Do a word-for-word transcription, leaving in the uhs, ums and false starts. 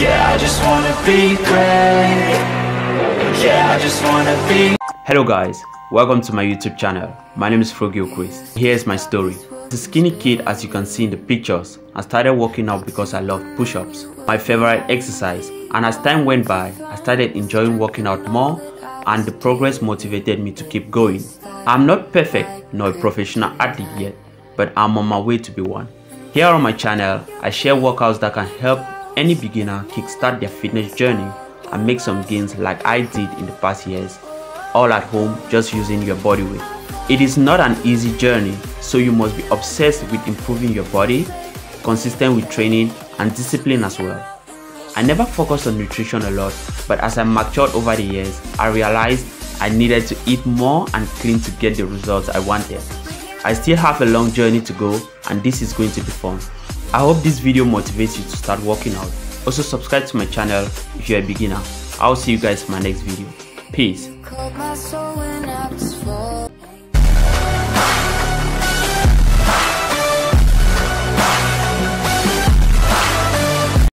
Yeah, I just wanna be great. Yeah, I just wanna be. Hello guys, welcome to my YouTube channel. My name is Fru Gilchrist. Here's my story. The skinny kid, as you can see in the pictures, I started working out because I loved push-ups, my favorite exercise, and as time went by, I started enjoying working out more, and the progress motivated me to keep going. I'm not perfect nor a professional athlete yet, but I'm on my way to be one. Here on my channel, I share workouts that can help any beginner kickstart their fitness journey and make some gains like I did in the past years, all at home just using your body weight. It is not an easy journey, so you must be obsessed with improving your body, consistent with training and discipline as well. I never focused on nutrition a lot, but as I matured over the years, I realized I needed to eat more and clean to get the results I wanted. I still have a long journey to go, and this is going to be fun. I hope this video motivates you to start working out. Also subscribe to my channel if you're a beginner. I'll see you guys in my next video. Peace.